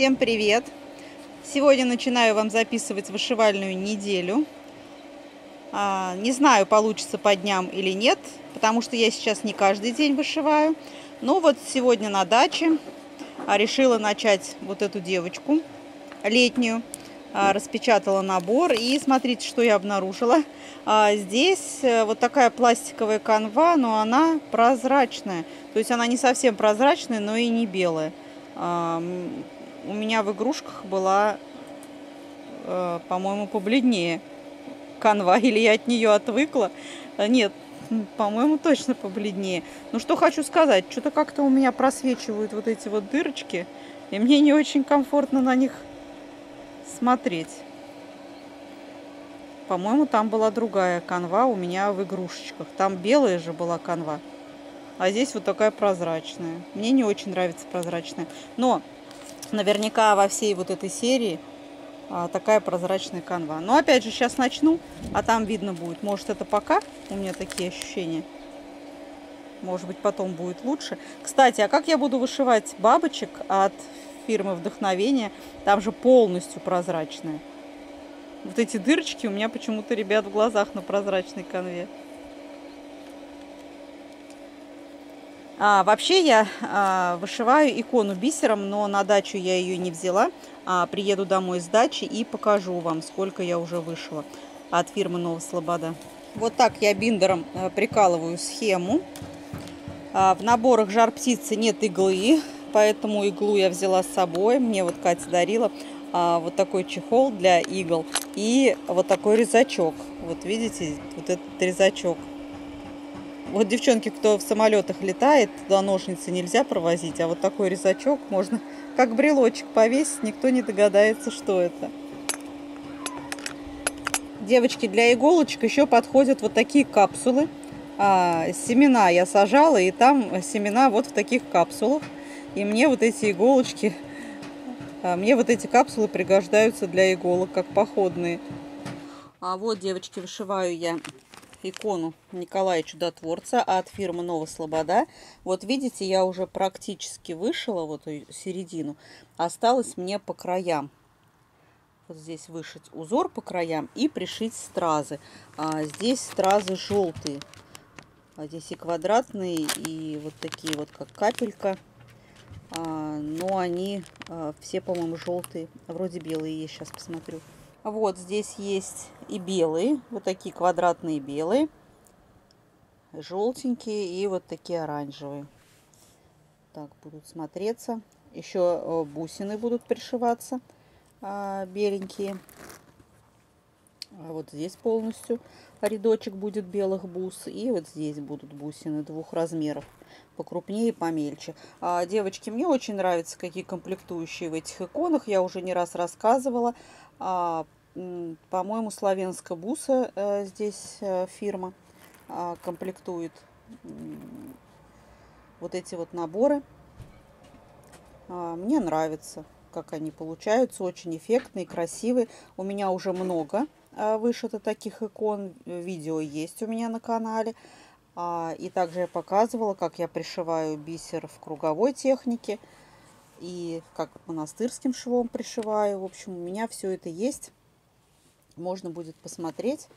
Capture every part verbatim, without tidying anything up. Всем привет! Сегодня начинаю вам записывать вышивальную неделю. Не знаю, получится по дням или нет, потому что я сейчас не каждый день вышиваю. Но вот сегодня на даче решила начать вот эту девочку летнюю. Распечатала набор, и смотрите, что я обнаружила. Здесь вот такая пластиковая канва, но она прозрачная. То есть она не совсем прозрачная, но и не белая. У меня в игрушках была, по-моему, побледнее канва, или я от нее отвыкла. Нет, по-моему, точно побледнее. Ну, что хочу сказать, что-то как-то у меня просвечивают вот эти вот дырочки, и мне не очень комфортно на них смотреть. По-моему, там была другая канва у меня в игрушечках. Там белая же была канва, а здесь вот такая прозрачная. Мне не очень нравится прозрачная. Но наверняка во всей вот этой серии а, такая прозрачная канва. Но опять же, сейчас начну, а там видно будет. Может, это пока у меня такие ощущения. Может быть, потом будет лучше. Кстати, а как я буду вышивать бабочек от фирмы Вдохновение? Там же полностью прозрачная. Вот эти дырочки у меня почему-то, ребят, в глазах на прозрачной канве. А, вообще я а, вышиваю икону бисером, но на дачу я ее не взяла. А, приеду домой с дачи и покажу вам, сколько я уже вышила от фирмы Новослобода. Вот так я биндером а, прикалываю схему. А, в наборах Жар-птицы нет иглы, поэтому иглу я взяла с собой. Мне вот Катя дарила а, вот такой чехол для игл и вот такой резачок. Вот видите, вот этот резачок. Вот, девчонки, кто в самолетах летает, туда ножницы нельзя провозить, а вот такой резачок можно как брелочек повесить, никто не догадается, что это. Девочки, для иголочек еще подходят вот такие капсулы. А, семена я сажала, и там семена вот в таких капсулах. И мне вот эти иголочки, а, мне вот эти капсулы пригождаются для иголок, как походные. А вот, девочки, вышиваю я икону Николая Чудотворца от фирмы Новослобода. Вот видите, я уже практически вышила вот середину. Осталось мне по краям. Вот здесь вышить узор по краям и пришить стразы. А здесь стразы желтые. А здесь и квадратные, и вот такие вот, как капелька. А, но они а, все, по-моему, желтые. А вроде белые есть, сейчас посмотрю. Вот здесь есть и белые, вот такие квадратные белые, желтенькие и вот такие оранжевые. Так будут смотреться. Еще бусины будут пришиваться беленькие. Вот здесь полностью рядочек будет белых бус. И вот здесь будут бусины двух размеров, покрупнее и помельче. А, девочки, мне очень нравятся какие комплектующие в этих иконах. Я уже не раз рассказывала. А, по-моему, славянская буса а, здесь а, фирма а, комплектует м, вот эти вот наборы. А, мне нравится, как они получаются. Очень эффектные, красивые. У меня уже много а, вышито таких икон. Видео есть у меня на канале. А, и также я показывала, как я пришиваю бисер в круговой технике. И как монастырским швом пришиваю. В общем, у меня все это есть. Можно будет посмотреть.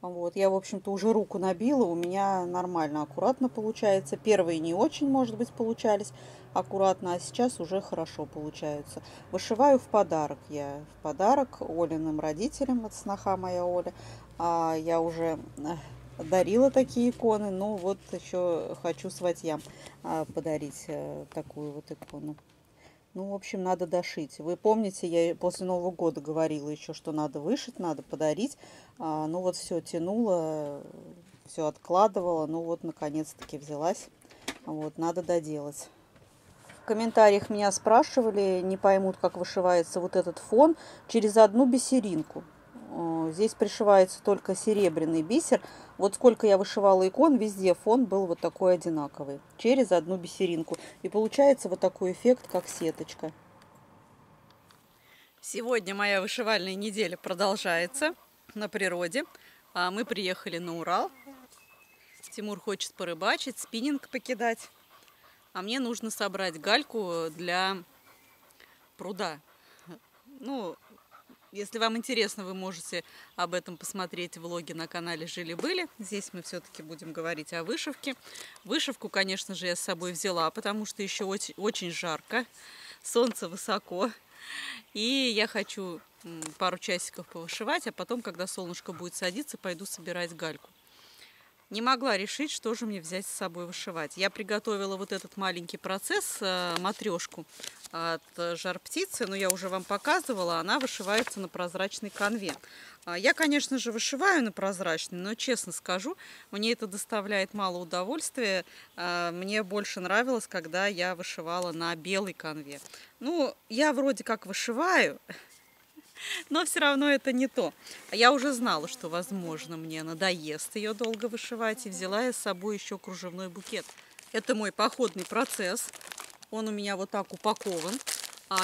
Вот. Я, в общем-то, уже руку набила. У меня нормально, аккуратно получается. Первые не очень, может быть, получались аккуратно. А сейчас уже хорошо получаются. Вышиваю в подарок я. В подарок Олиным родителям. Это сноха моя Оля. А я уже дарила такие иконы. Но вот еще хочу сватьям подарить такую вот икону. Ну, в общем, надо дошить. Вы помните, я после Нового года говорила еще, что надо вышить, надо подарить. А, ну, вот все тянула, все откладывала. Ну, вот, наконец-таки взялась. Вот, надо доделать. В комментариях меня спрашивали, не поймут, как вышивается вот этот фон через одну бисеринку. Здесь пришивается только серебряный бисер. Вот сколько я вышивала икон, везде фон был вот такой одинаковый. Через одну бисеринку. И получается вот такой эффект, как сеточка. Сегодня моя вышивальная неделя продолжается на природе. Мы приехали на Урал. Тимур хочет порыбачить, спиннинг покидать. А мне нужно собрать гальку для пруда. Ну, если вам интересно, вы можете об этом посмотреть в влоге на канале «Жили-были». Здесь мы все-таки будем говорить о вышивке. Вышивку, конечно же, я с собой взяла, потому что еще очень, очень жарко, солнце высоко. И я хочу пару часиков повышивать, а потом, когда солнышко будет садиться, пойду собирать гальку. Не могла решить, что же мне взять с собой вышивать. Я приготовила вот этот маленький процесс, матрешку от Жар-птицы, но я уже вам показывала, она вышивается на прозрачной канве. Я, конечно же, вышиваю на прозрачной, но, честно скажу, мне это доставляет мало удовольствия. Мне больше нравилось, когда я вышивала на белой канве. Ну, я вроде как вышиваю, но все равно это не то. Я уже знала, что, возможно, мне надоест ее долго вышивать, и взяла я с собой еще кружевной букет. Это мой походный процесс. Он у меня вот так упакован,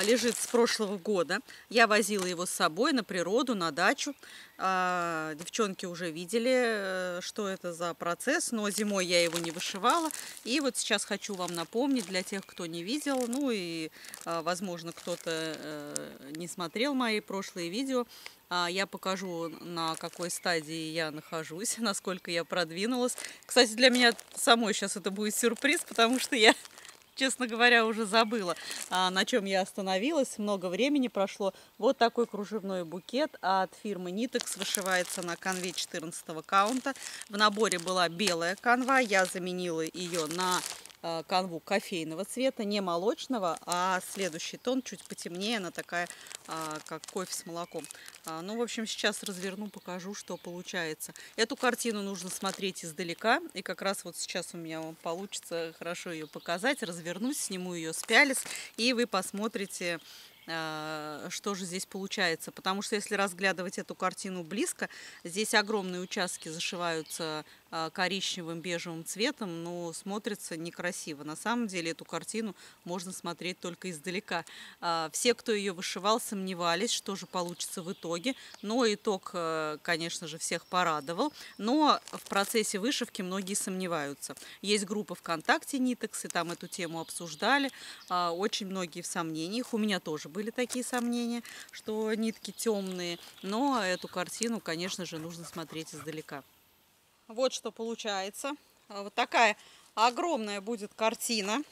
лежит с прошлого года. Я возила его с собой на природу, на дачу. Девчонки уже видели, что это за процесс, но зимой я его не вышивала. И вот сейчас хочу вам напомнить, для тех, кто не видел, ну и, возможно, кто-то не смотрел мои прошлые видео, я покажу, на какой стадии я нахожусь, насколько я продвинулась. Кстати, для меня самой сейчас это будет сюрприз, потому что я... честно говоря, уже забыла, на чем я остановилась. Много времени прошло. Вот такой кружевной букет от фирмы Нитекс. Вышивается на канве четырнадцатого каунта. В наборе была белая канва. Я заменила ее на канву кофейного цвета, не молочного, а следующий тон чуть потемнее, она такая, как кофе с молоком. Ну, в общем, сейчас разверну, покажу, что получается. Эту картину нужно смотреть издалека, и как раз вот сейчас у меня получится хорошо ее показать. Развернусь, сниму ее с пялец, и вы посмотрите, что же здесь получается. Потому что если разглядывать эту картину близко, здесь огромные участки зашиваются коричневым, бежевым цветом, но смотрится некрасиво. На самом деле эту картину можно смотреть только издалека. Все, кто ее вышивал, сомневались, что же получится в итоге. Но итог, конечно же, всех порадовал. Но в процессе вышивки многие сомневаются. Есть группа ВКонтакте Нитекс, и там эту тему обсуждали. Очень многие в сомнениях. У меня тоже были такие сомнения, что нитки темные. Но эту картину, конечно же, нужно смотреть издалека. Вот что получается. Вот такая огромная будет картина.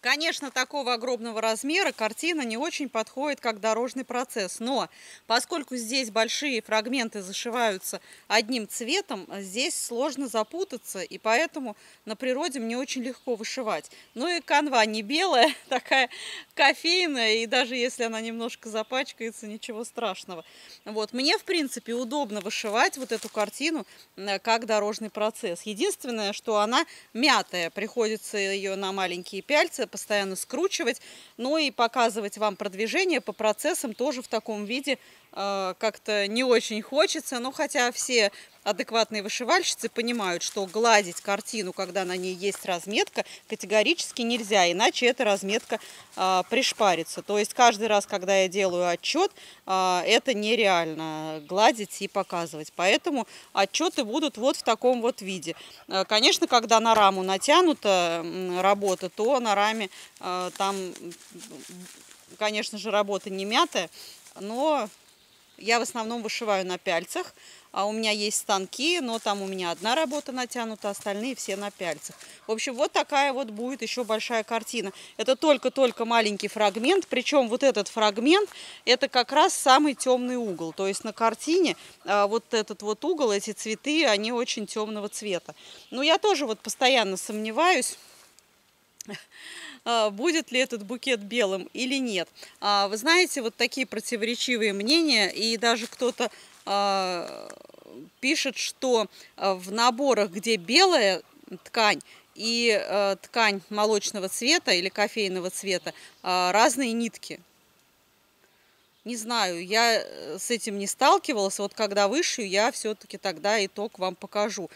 Конечно, такого огромного размера картина не очень подходит как дорожный процесс. Но поскольку здесь большие фрагменты зашиваются одним цветом, здесь сложно запутаться. И поэтому на природе мне очень легко вышивать. Ну и канва не белая, такая кофейная. И даже если она немножко запачкается, ничего страшного. Вот. Мне, в принципе, удобно вышивать вот эту картину как дорожный процесс. Единственное, что она мятая. Приходится ее на маленькие пяльцы постоянно скручивать, но и показывать вам продвижение по процессам тоже в таком виде э, как-то не очень хочется. Но хотя все адекватные вышивальщицы понимают, что гладить картину, когда на ней есть разметка, категорически нельзя, иначе эта разметка э, пришпарится. То есть каждый раз, когда я делаю отчет, э, это нереально гладить и показывать. Поэтому отчеты будут вот в таком вот виде. Э, конечно, когда на раму натянута работа, то на раме э, там, конечно же, работа не мятая, но я в основном вышиваю на пяльцах. А у меня есть станки, но там у меня одна работа натянута, остальные все на пяльцах. В общем, вот такая вот будет еще большая картина. Это только-только маленький фрагмент. Причем вот этот фрагмент, это как раз самый темный угол. То есть на картине вот этот вот угол, эти цветы, они очень темного цвета. Но я тоже вот постоянно сомневаюсь, будет ли этот букет белым или нет. Вы знаете, вот такие противоречивые мнения, и даже кто-то пишет, что в наборах, где белая ткань и ткань молочного цвета или кофейного цвета, разные нитки. Не знаю, я с этим не сталкивалась. Вот когда вышью, я все-таки тогда итог вам покажу.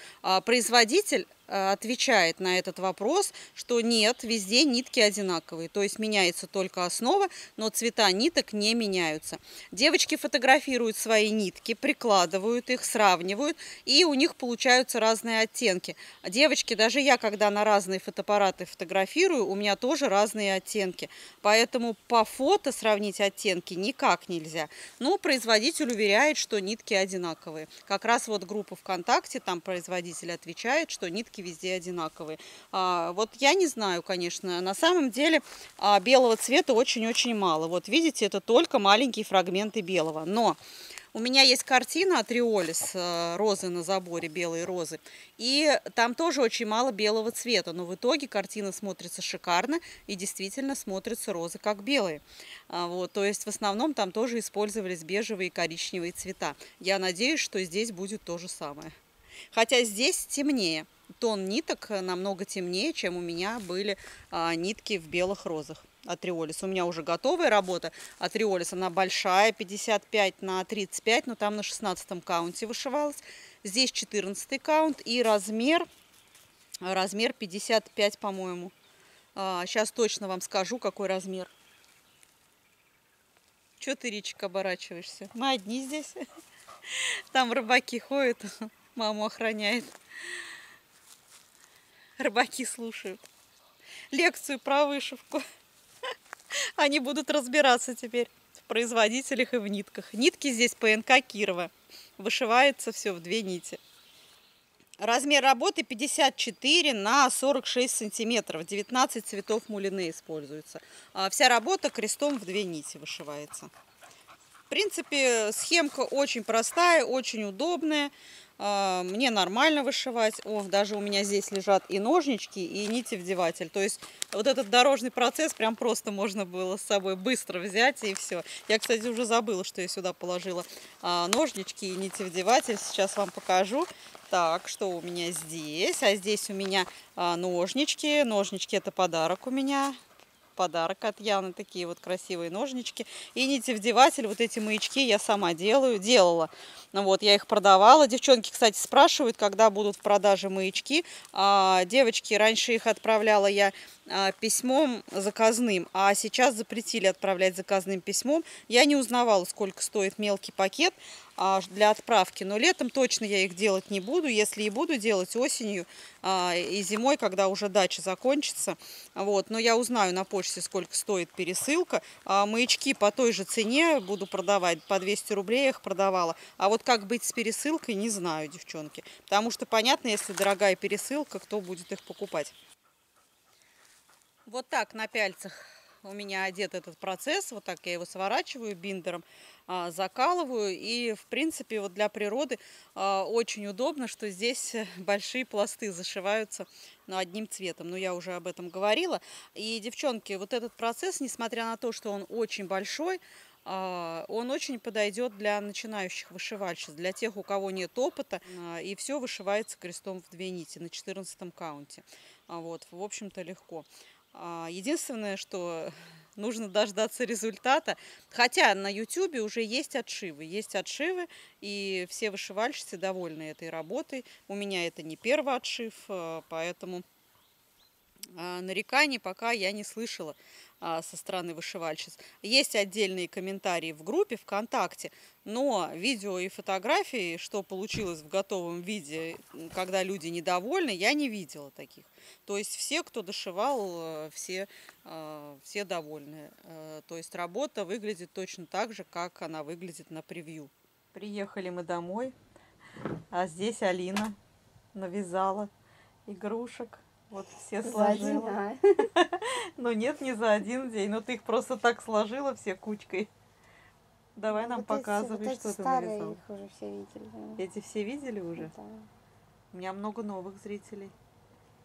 Производитель отвечает на этот вопрос, что нет, везде нитки одинаковые, то есть меняется только основа, но цвета ниток не меняются. Девочки фотографируют свои нитки, прикладывают их, сравнивают, и у них получаются разные оттенки. Девочки, даже я, когда на разные фотоаппараты фотографирую, у меня тоже разные оттенки, поэтому по фото сравнить оттенки никак нельзя. Но производитель уверяет, что нитки одинаковые. Как раз вот группа ВКонтакте, там производитель отвечает, что нитки везде одинаковые. А, вот я не знаю, конечно, на самом деле а, белого цвета очень-очень мало. Вот видите, это только маленькие фрагменты белого. Но у меня есть картина от Риолис, розы на заборе, белые розы, и там тоже очень мало белого цвета, но в итоге картина смотрится шикарно, и действительно смотрятся розы как белые. Вот, то есть в основном там тоже использовались бежевые и коричневые цвета. Я надеюсь, что здесь будет то же самое. Хотя здесь темнее. Тон ниток намного темнее, чем у меня были а, нитки в белых розах от Риолис. У меня уже готовая работа от Риолис. Она большая, пятьдесят пять на тридцать пять, но там на шестнадцатом каунте вышивалась. Здесь четырнадцатый каунт и размер, размер пятьдесят пять, по-моему. А, сейчас точно вам скажу, какой размер. Чего ты, Ричик, оборачиваешься? Мы одни здесь. Там рыбаки ходят, маму охраняет. Рыбаки слушают лекцию про вышивку. Они будут разбираться теперь в производителях и в нитках. Нитки здесь ПНК Кирова. Вышивается все в две нити. Размер работы пятьдесят четыре на сорок шесть сантиметров. девятнадцать цветов мулине используется. Вся работа крестом в две нити вышивается. В принципе, схемка очень простая, очень удобная. Мне нормально вышивать. О, даже у меня здесь лежат и ножнички, и нити-вдеватель. То есть вот этот дорожный процесс прям просто можно было с собой быстро взять, и все. Я, кстати, уже забыла, что я сюда положила ножнички и нити-вдеватель. Сейчас вам покажу. Так, что у меня здесь? А здесь у меня ножнички. Ножнички — это подарок у меня. Подарок от Яны, такие вот красивые ножнички. И нитевдеватель, вот эти маячки я сама делаю, делала. Ну вот, я их продавала. Девчонки, кстати, спрашивают, когда будут в продаже маячки. А, девочки, раньше их отправляла я а, письмом заказным, а сейчас запретили отправлять заказным письмом. Я не узнавала, сколько стоит мелкий пакет а, для отправки, но летом точно я их делать не буду. Если и буду делать, осенью а, и зимой, когда уже дача закончится. Вот, но я узнаю на почте, сколько стоит пересылка. А, маячки по той же цене буду продавать, по двести рублей я их продавала. А вот как быть с пересылкой, не знаю, девчонки. Потому что, понятно, если дорогая пересылка, кто будет их покупать? Вот так на пяльцах у меня одет этот процесс. Вот так я его сворачиваю биндером, закалываю. И, в принципе, вот для природы очень удобно, что здесь большие пласты зашиваются одним цветом. Но я уже об этом говорила. И, девчонки, вот этот процесс, несмотря на то, что он очень большой, он очень подойдет для начинающих вышивальщиц, для тех, у кого нет опыта, и все вышивается крестом в две нити на четырнадцатом каунте. Вот, в общем-то, легко. Единственное, что нужно дождаться результата, хотя на YouTube уже есть отшивы, есть отшивы, и все вышивальщицы довольны этой работой. У меня это не первый отшив, поэтому нареканий пока я не слышала со стороны вышивальщиц. Есть отдельные комментарии в группе ВКонтакте, но видео и фотографии, что получилось в готовом виде, когда люди недовольны, я не видела таких. То есть все, кто дошивал, все, все довольны. То есть работа выглядит точно так же, как она выглядит на превью. Приехали мы домой, а здесь Алина навязала игрушек. Вот все сложила. Ну нет, не за один день. Но ты их просто так сложила все кучкой. Давай нам показывай, что ты нарисовала. Эти все видели уже? У меня много новых зрителей.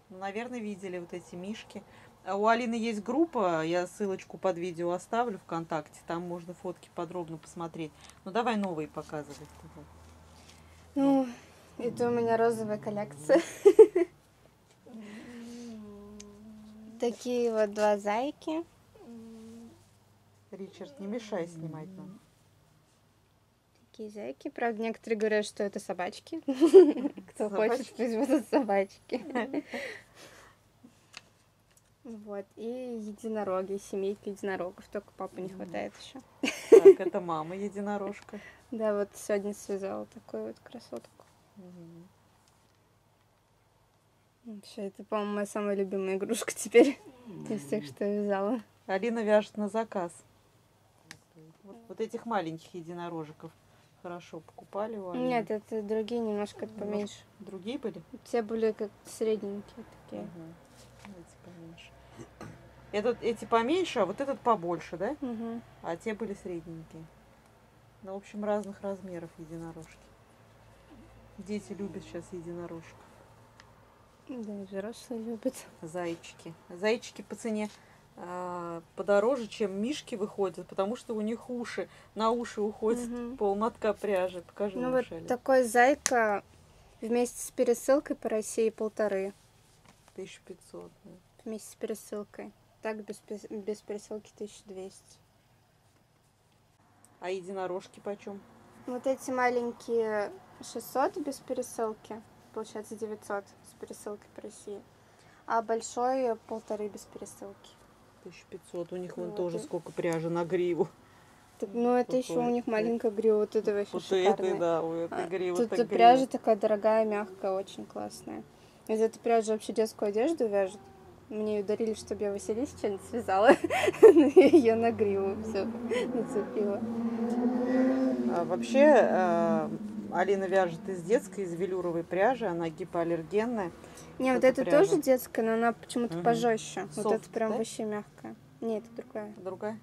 Наверное, видели вот эти мишки. У Алины есть группа. Я ссылочку под видео оставлю ВКонтакте. Там можно фотки подробно посмотреть. Ну давай новые показывай. Ну, это у меня розовая коллекция. Такие вот два зайки. Ричард, не мешай снимать нам. такие зайки. Правда, некоторые говорят, что это собачки. Кто хочет, пусть будут собачки. Вот, и единороги, семейка единорогов, только папы не хватает еще. Так, это мама единорожка. Да, вот сегодня связала такую вот красотку. Вообще, это, по-моему, моя самая любимая игрушка теперь из тех, что я вязала. Алина вяжет на заказ. Вот, вот этих маленьких единорожиков хорошо покупали у Алины. Нет, это другие немножко, это поменьше. Другие были? Те были как средненькие такие. Угу. Эти поменьше. Этот, эти поменьше, а вот этот побольше, да? Угу. А те были средненькие. Ну, в общем, разных размеров единорожки. Дети любят сейчас единорожек. Да, и взрослые любят. Зайчики. Зайчики по цене э, подороже, чем мишки выходят, потому что у них уши, на уши уходит угу. полмотка пряжи. Покажи, ну, вот шали. Такой зайка вместе с пересылкой по России полторы. тысяча пятьсот. Да. Вместе с пересылкой. Так, без, без пересылки тысяча двести. А единорожки почем? Вот эти маленькие шестьсот без пересылки. Получается девятьсот с пересылкой по России. А большой полторы без пересылки. тысяча пятьсот. У них вон вот тоже сколько пряжи на гриву. Так, ну это еще у них маленькая грива. Вот это вообще шикарная. Да, у этой гривы. Тут так пряжа грива такая дорогая, мягкая, очень классная. Из этой пряжи вообще детскую одежду вяжут. Мне ее дарили, чтобы я Василисе что-нибудь связала. Ее на гриву все нацепила. Вообще Алина вяжет из детской, из велюровой пряжи, она гипоаллергенная. Не, вот это пряжа тоже детская, но она почему-то угу. пожестче. Софт, вот это прям да? вообще мягкая. Нет, это другая. Другая?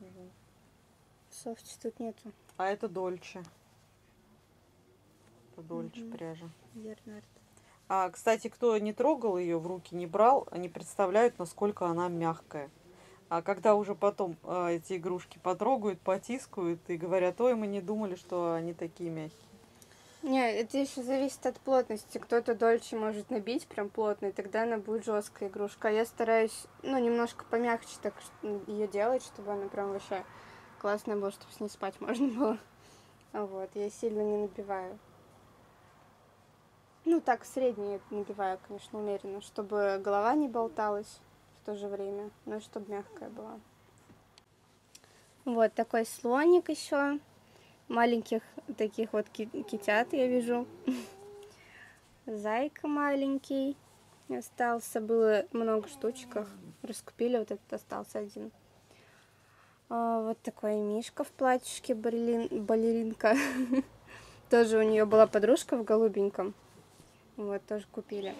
Угу. Софт тут нету. А это дольче. Это дольче угу. пряжа. Бернард. А, кстати, кто не трогал ее, в руки не брал, они представляют, насколько она мягкая. А когда уже потом а, эти игрушки потрогают, потискают и говорят, ой, мы не думали, что они такие мягкие. Нет, это еще зависит от плотности. Кто-то дольше может набить прям плотно, и тогда она будет жесткая игрушка. А я стараюсь, ну, немножко помягче так ее делать, чтобы она прям вообще классная была, чтобы с ней спать можно было. Вот, я сильно не набиваю. Ну, так, средние набиваю, конечно, умеренно, чтобы голова не болталась в то же время, но чтобы мягкая была. Вот такой слоник еще. Маленьких таких вот китят я вижу. Зайка маленький остался. Было много штучек. Раскупили, вот этот остался один. Вот такой мишка в платьишке, балеринка. Тоже у нее была подружка в голубеньком. Вот, тоже купили.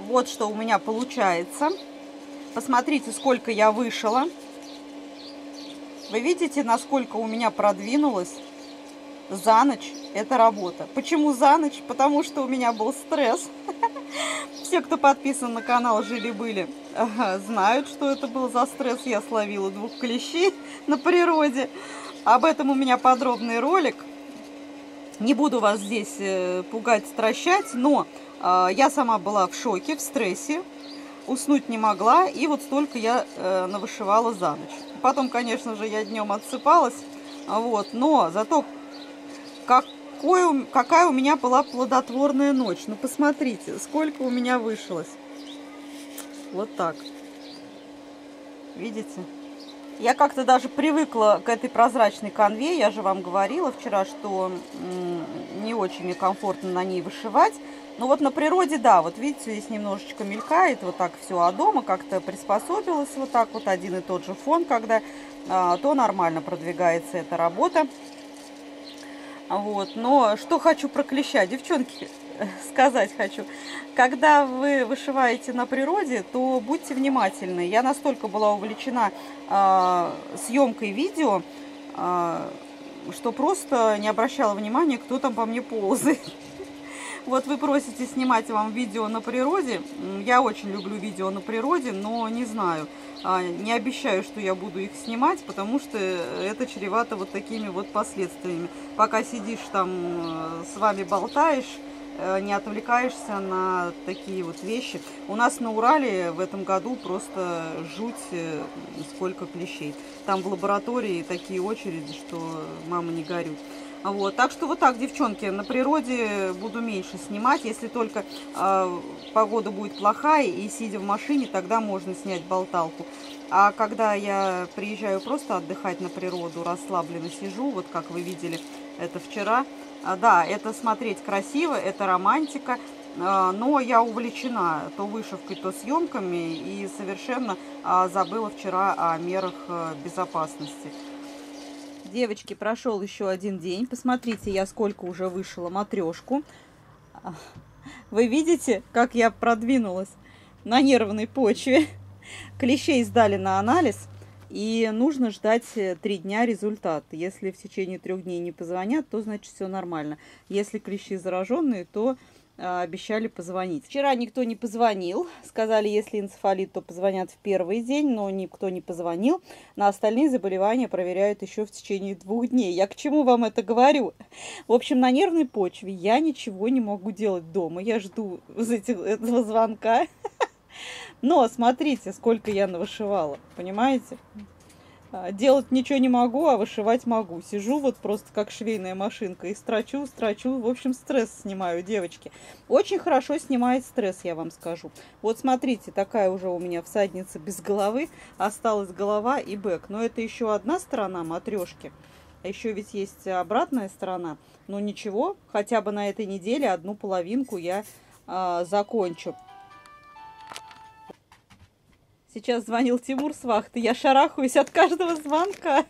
Вот что у меня получается. Посмотрите, сколько я вышила. Вы видите, насколько у меня продвинулась за ночь эта работа. Почему за ночь? Потому что у меня был стресс. Все, кто подписан на канал «Жили-были», знают, что это был за стресс. Я словила двух клещей на природе. Об этом у меня подробный ролик. Не буду вас здесь пугать, стращать, но э, я сама была в шоке, в стрессе, уснуть не могла, и вот столько я э, навышивала за ночь. Потом, конечно же, я днем отсыпалась, вот, но зато какой, какая у меня была плодотворная ночь. Ну, посмотрите, сколько у меня вышилось. Вот так. Видите? Я как-то даже привыкла к этой прозрачной конве. Я же вам говорила вчера, что не очень мне комфортно на ней вышивать. Но вот на природе, да, вот видите, здесь немножечко мелькает вот так все. А дома как-то приспособилась вот так вот. Один и тот же фон, когда а, то нормально продвигается эта работа. Вот. Но что хочу про клеща, девчонки, сказать хочу. Когда вы вышиваете на природе, то будьте внимательны. Я настолько была увлечена э, съемкой видео, э, что просто не обращала внимания, кто там по мне ползает. Вот вы просите снимать вам видео на природе. Я очень люблю видео на природе, но не знаю. Не обещаю, что я буду их снимать, потому что это чревато вот такими вот последствиями. Пока сидишь там, с вами болтаешь, не отвлекаешься на такие вот вещи. У нас на Урале в этом году просто жуть, сколько клещей. Там в лаборатории такие очереди, что мама не горюй. Вот, так что вот так, девчонки, на природе буду меньше снимать, если только э, погода будет плохая и сидя в машине, тогда можно снять болталку. А когда я приезжаю просто отдыхать на природу, расслабленно сижу, вот как вы видели это вчера, а, да, это смотреть красиво, это романтика, а, но я увлечена то вышивкой, то съемками и совершенно а, забыла вчера о мерах а, безопасности. Девочки, прошел еще один день. Посмотрите, я сколько уже вышила матрешку. Вы видите, как я продвинулась на нервной почве. Клещей сдали на анализ. И нужно ждать три дня результат. Если в течение трех дней не позвонят, то значит все нормально. Если клещи зараженные, то обещали позвонить. Вчера никто не позвонил. Сказали, если энцефалит, то позвонят в первый день, но никто не позвонил. На остальные заболевания проверяют еще в течение двух дней. Я к чему вам это говорю? В общем, на нервной почве я ничего не могу делать дома. Я жду этого звонка. Но смотрите, сколько я навышивала. Понимаете? Делать ничего не могу, а вышивать могу. Сижу вот просто как швейная машинка и строчу, строчу. В общем, стресс снимаю, девочки. Очень хорошо снимает стресс, я вам скажу. Вот смотрите, такая уже у меня всадница без головы. Осталась голова и бэк. Но это еще одна сторона матрешки. А еще ведь есть обратная сторона. Но ничего, хотя бы на этой неделе одну половинку я а, закончу. Сейчас звонил Тимур с вахты. Я шарахаюсь от каждого звонка.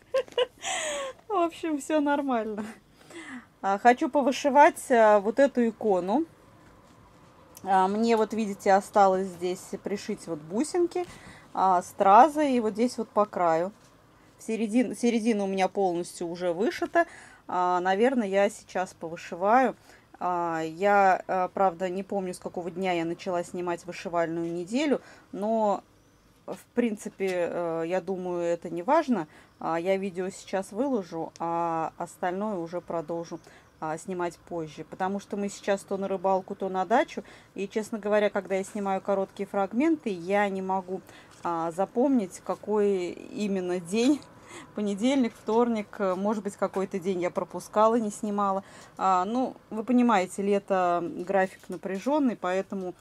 В общем, все нормально. Хочу повышивать вот эту икону. Мне, вот видите, осталось здесь пришить вот бусинки, стразы и вот здесь вот по краю. Середина, середина у меня полностью уже вышита. Наверное, я сейчас повышиваю. Я, правда, не помню, с какого дня я начала снимать вышивальную неделю, но... В принципе, я думаю, это не важно. Я видео сейчас выложу, а остальное уже продолжу снимать позже. Потому что мы сейчас то на рыбалку, то на дачу. И, честно говоря, когда я снимаю короткие фрагменты, я не могу запомнить, какой именно день. Понедельник, вторник, может быть, какой-то день я пропускала, не снимала. Ну, вы понимаете, лето график напряженный, поэтому...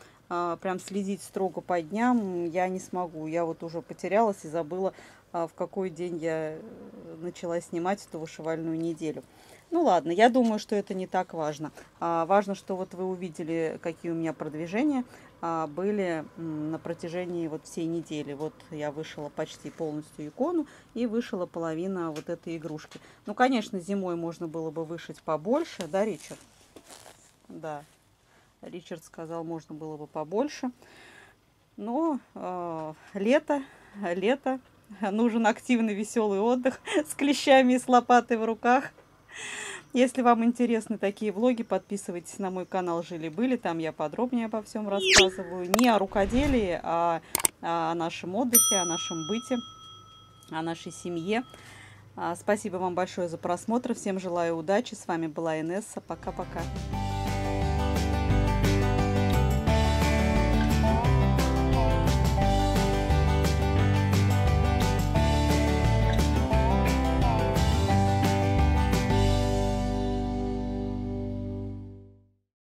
Прям следить строго по дням я не смогу. Я вот уже потерялась и забыла, в какой день я начала снимать эту вышивальную неделю. Ну ладно, я думаю, что это не так важно. Важно, что вот вы увидели, какие у меня продвижения были на протяжении вот всей недели. Вот я вышила почти полностью икону и вышила половина вот этой игрушки. Ну, конечно, зимой можно было бы вышить побольше, да, Ричард? Да. Ричард сказал, можно было бы побольше. Но э, лето, лето. Нужен активный, веселый отдых с клещами и с лопатой в руках. Если вам интересны такие влоги, подписывайтесь на мой канал «Жили-были». Там я подробнее обо всем рассказываю. Не о рукоделии, а о нашем отдыхе, о нашем быте, о нашей семье. Спасибо вам большое за просмотр. Всем желаю удачи. С вами была Инесса. Пока-пока.